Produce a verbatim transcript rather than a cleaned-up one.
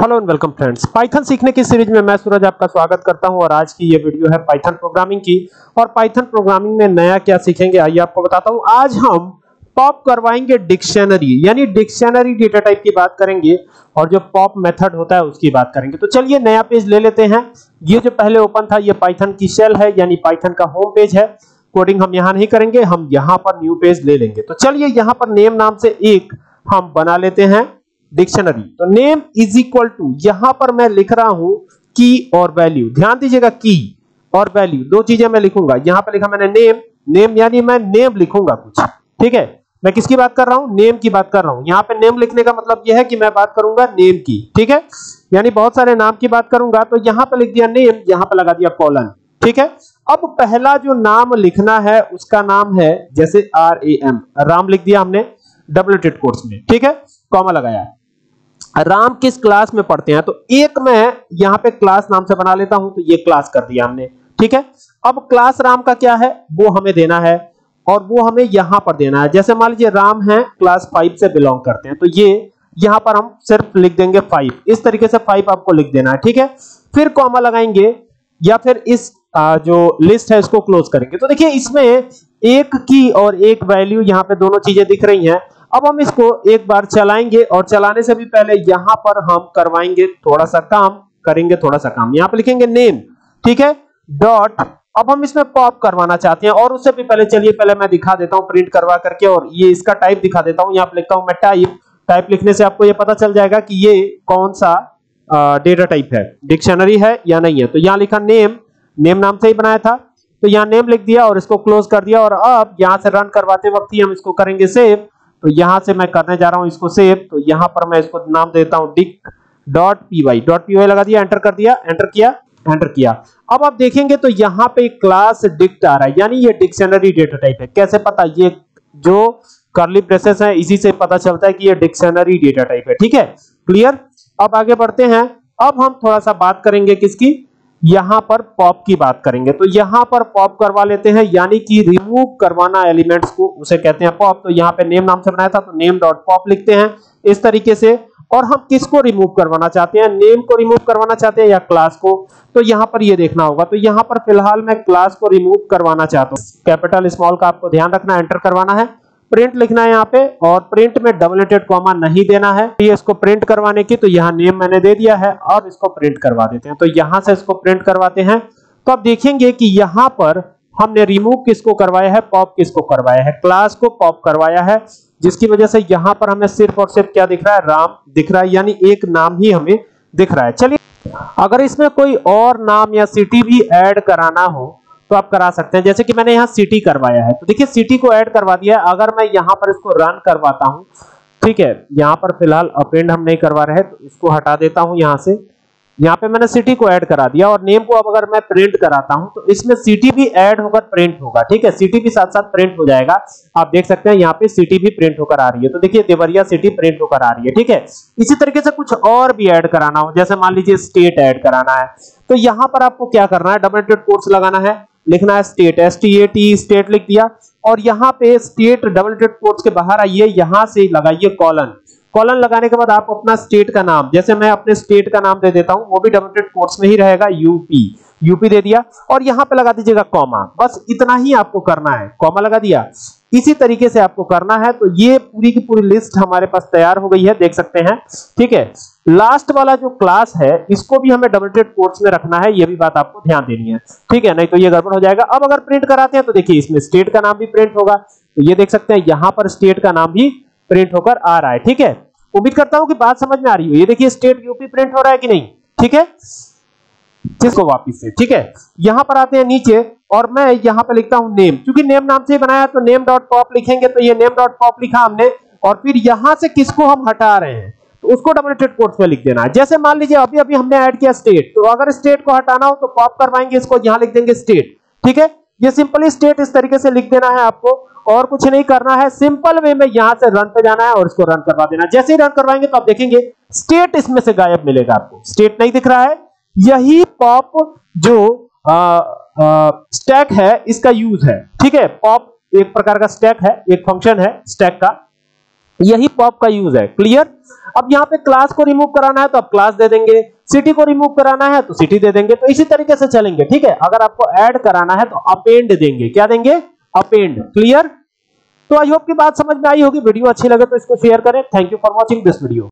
Hello and welcome friends, Python सीखने की series में मैं सूरज आपका स्वागत करता हूं। और आज की ये वीडियो है पाइथन प्रोग्रामिंग की। और पाइथन प्रोग्रामिंग में नया क्या सीखेंगे आइए आपको बताता हूं। आज हम पॉप करवाएंगे डिक्शनरी, यानी डिक्शनरी डेटा टाइप की बात करेंगे और जो पॉप मेथड होता है उसकी बात करेंगे। तो चलिए नया पेज ले लेते हैं। ये जो पहले ओपन था ये पाइथन की शेल है, यानी पाइथन का होम पेज है। कोडिंग हम यहाँ नहीं करेंगे, हम यहाँ पर न्यू पेज ले लेंगे। तो चलिए यहाँ पर नेम नाम से एक हम बना लेते हैं डिक्शनरी। तो नेम इज इक्वल टू, यहां पर मैं लिख रहा हूं की और वैल्यू। ध्यान दीजिएगा की और वैल्यू दो चीजें मैं लिखूंगा। यहां पर लिखा मैंने नेम, नेम यानी मैं नेम लिखूंगा कुछ, ठीक है। मैं किसकी बात कर रहा हूं? नेम की बात कर रहा हूं। यहां पे नेम लिखने का मतलब यह है कि मैं बात करूंगा नेम की, ठीक है, यानी बहुत सारे नाम की बात करूंगा। तो यहां पर लिख दिया नेम, यहां पर लगा दिया कॉलन, ठीक है। अब पहला जो नाम लिखना है उसका नाम है जैसे आर ए एम, राम लिख दिया हमने डबलेटेड कोट्स में, ठीक है, कॉमा लगाया। राम किस क्लास में पढ़ते हैं? तो एक मैं यहाँ पे क्लास नाम से बना लेता हूं, तो ये क्लास कर दिया हमने, ठीक है। अब क्लास राम का क्या है वो हमें देना है और वो हमें यहां पर देना है। जैसे मान लीजिए राम है क्लास फाइव से बिलोंग करते हैं, तो ये यहां पर हम सिर्फ लिख देंगे फाइव। इस तरीके से फाइव आपको लिख देना है, ठीक है। फिर कॉमा लगाएंगे या फिर इस जो लिस्ट है इसको क्लोज करेंगे। तो देखिए इसमें एक की और एक वैल्यू, यहाँ पे दोनों चीजें दिख रही हैं। अब हम इसको एक बार चलाएंगे और चलाने से भी पहले यहां पर हम करवाएंगे थोड़ा सा काम, करेंगे थोड़ा सा काम। यहां पर लिखेंगे नेम, ठीक है, डॉट। अब हम इसमें पॉप करवाना चाहते हैं और उससे भी पहले चलिए पहले मैं दिखा देता हूं प्रिंट करवा करके, और ये इसका टाइप दिखा देता हूं। यहां पर लिखता हूं मैं टाइप। टाइप लिखने से आपको ये पता चल जाएगा कि ये कौन सा डेटा टाइप है, डिक्शनरी है या नहीं है। तो यहाँ लिखा नेम, नेम नाम से ही बनाया था, तो यहाँ नेम लिख दिया और इसको क्लोज कर दिया। और अब यहाँ से रन करवाते वक्त ही हम इसको करेंगे सेव। तो यहां से मैं करने जा रहा हूं इसको सेव। तो यहां पर मैं इसको नाम देता हूं dict dot P Y, dot P Y लगा दिया, एंटर कर दिया, एंटर किया, एंटर किया। अब आप देखेंगे तो यहां पे क्लास डिक्ट आ रहा है, यानी ये डिक्शनरी डेटा टाइप है। कैसे पता? ये जो कर्ली ब्रेसेस है इसी से पता चलता है कि ये डिक्शनरी डेटा टाइप है, ठीक है, क्लियर। अब आगे बढ़ते हैं। अब हम थोड़ा सा बात करेंगे किसकी, यहां पर पॉप की बात करेंगे। तो यहां पर पॉप करवा लेते हैं, यानी कि रिमूव करवाना एलिमेंट्स को, उसे कहते हैं पॉप। तो यहां पे नेम नाम से बनाया था, तो नेम डॉट पॉप लिखते हैं इस तरीके से। और हम किसको रिमूव करवाना चाहते हैं? नेम को रिमूव करवाना चाहते हैं या क्लास को? तो यहां पर ये देखना होगा। तो यहां पर फिलहाल मैं क्लास को रिमूव करवाना चाहता हूँ। कैपिटल स्मॉल का आपको ध्यान रखना, एंटर करवाना है, प्रिंट लिखना है यहाँ पे, और प्रिंट में डबलेटेड कॉमा नहीं देना है। ये इसको प्रिंट करवाने की, तो यहाँ नेम मैंने दे दिया है और इसको प्रिंट करवा देते हैं। तो यहाँ से इसको प्रिंट करवाते हैं। तो आप देखेंगे कि यहाँ पर हमने रिमूव किसको करवाया है, पॉप किसको करवाया है, क्लास को पॉप करवाया है, जिसकी वजह से यहाँ पर हमें सिर्फ और सिर्फ क्या दिख रहा है, राम दिख रहा है, यानी एक नाम ही हमें दिख रहा है। चलिए अगर इसमें कोई और नाम या सिटी भी एड कराना हो तो आप करा सकते हैं। जैसे कि मैंने यहाँ सिटी करवाया है, तो देखिए सिटी को ऐड करवा दिया। अगर मैं यहाँ पर इसको रन करवाता हूँ, ठीक है, यहाँ पर फिलहाल अपेंड हम नहीं करवा रहे, तो इसको हटा देता हूँ यहाँ से। यहाँ पे मैंने सिटी को ऐड करा दिया और नेम को अब अगर मैं प्रिंट कराता हूँ तो इसमें सिटी भी ऐड होकर प्रिंट होगा, ठीक है, सिटी भी साथ साथ प्रिंट हो जाएगा। आप देख सकते हैं यहाँ पे सिटी भी प्रिंट होकर आ रही है। तो देखिए देवरिया सिटी प्रिंट होकर आ रही है, ठीक है। इसी तरीके से कुछ और भी ऐड कराना हो, जैसे मान लीजिए स्टेट ऐड कराना है, तो यहाँ पर आपको क्या करना है, डबल डॉट कोट्स लगाना है, लिखना है state, S T A T state लिख दिया। और यहाँ पे स्टेट डबल डॉट कोट्स के बाहर आइए, यहाँ से लगाइए कॉलन। कॉलन लगाने के बाद आप अपना स्टेट का नाम, जैसे मैं अपने स्टेट का नाम दे देता हूं, वो भी डबल डॉट कोट्स में ही रहेगा, यूपी, यूपी दे दिया। और यहाँ पे लगा दीजिएगा कॉमा, बस इतना ही आपको करना है, कॉमा लगा दिया। इसी तरीके से आपको करना है। तो ये पूरी की पूरी लिस्ट हमारे पास तैयार हो गई है, देख सकते हैं, ठीक है। लास्ट वाला जो क्लास है इसको भी हमें डबल डॉट कोट्स में रखना है, ये भी बात आपको ध्यान देनी है, ठीक है, नहीं तो ये गड़बड़ हो जाएगा। अब अगर प्रिंट कराते हैं तो देखिए इसमें स्टेट का नाम भी प्रिंट होगा। तो ये देख सकते हैं यहाँ पर स्टेट का नाम भी प्रिंट होकर आ रहा है, ठीक है। उम्मीद करता हूं कि बात समझ में आ रही हो। ये देखिए स्टेट यूपी प्रिंट हो रहा है कि नहीं, ठीक है। इसको वापस से, ठीक है, यहां पर आते हैं नीचे और मैं यहां पर लिखता हूं नेम, क्योंकि नेम नाम से ही बनाया, तो नेम डॉट पॉप लिखेंगे। तो ये नेम डॉट पॉप लिखा हमने, और फिर यहां से किसको हम हटा रहे हैं तो उसको डबल डॉट कोट्स में लिख देना है। जैसे मान लीजिए अभी अभी हमने ऐड किया स्टेट, तो अगर स्टेट को हटाना हो तो पॉप करवाएंगे, इसको यहां लिख देंगे स्टेट, ठीक है। ये सिंपली स्टेट इस तरीके से लिख देना है आपको, और कुछ नहीं करना है। सिंपल वे में यहां से रन पे जाना है और इसको रन करवा देना। जैसे ही रन करवाएंगे तो आप देखेंगे स्टेट इसमें से गायब मिलेगा आपको, स्टेट नहीं दिख रहा है। यही पॉप जो आ, आ, स्टैक है इसका यूज है, ठीक है। पॉप एक प्रकार का स्टैक है, एक फंक्शन है स्टैक का, यही पॉप का यूज है। क्लियर। अब यहाँ पे क्लास को रिमूव कराना है तो आप क्लास दे देंगे, सिटी को रिमूव कराना है तो सिटी दे देंगे, तो इसी तरीके से चलेंगे। ठीक है, अगर आपको ऐड कराना है तो अपेंड देंगे। क्या देंगे? अपेंड। क्लियर। तो आई होप की बात समझ में आई होगी। वीडियो अच्छी लगे तो इसको शेयर करें। Thank you for watching this video.